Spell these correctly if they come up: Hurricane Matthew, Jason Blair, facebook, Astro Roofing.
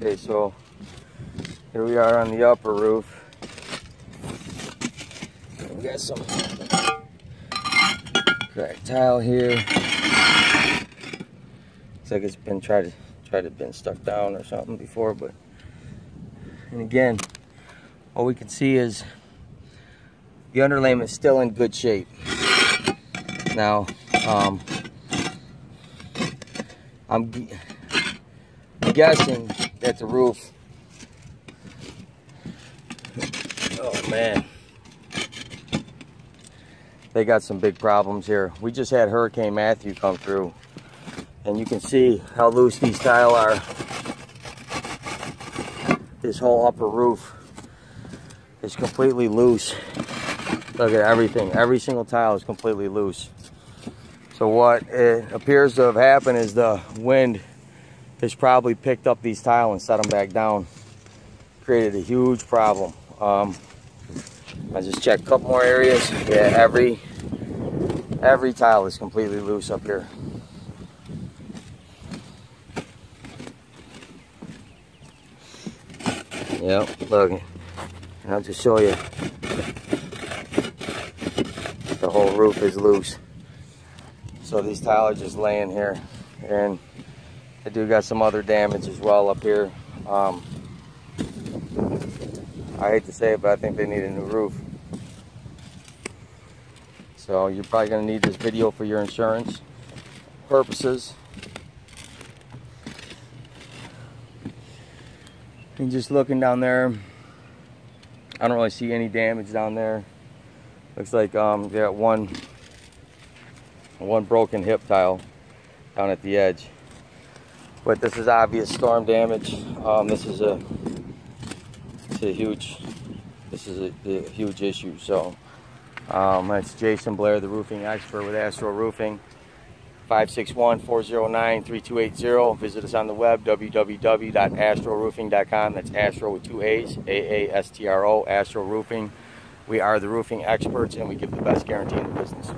Okay, so here we are on the upper roof. We got some cracked tile here. Looks like it's been tried to been stuck down or something before, but and again, all we can see is the underlayment is still in good shape. Now, I'm guessing that the roof. Oh man, they got some big problems here. We just had Hurricane Matthew come through, and you can see how loose these tiles are. This whole upper roof is completely loose. Look at everything. Every single tile is completely loose. So what it appears to have happened is the wind has probably picked up these tiles and set them back down. Created a huge problem. I just checked a couple more areas. Yeah, every tile is completely loose up here. Yep, look. And I'll just show you. The whole roof is loose. So these tiles are just laying here, and I do got some other damage as well up here. I hate to say it, but I think they need a new roof. So you're probably gonna need this video for your insurance purposes. And just looking down there, I don't really see any damage down there. Looks like they got one broken hip tile down at the edge, but this is obvious storm damage. This is a huge issue. So that's Jason Blair, the roofing expert with Astro Roofing. 561-409-3280. Visit us on the web, www.AastroRoofing.com. That's Astro with two A's, AASTRO, Astro Roofing. We are the roofing experts, and we give the best guarantee in the business.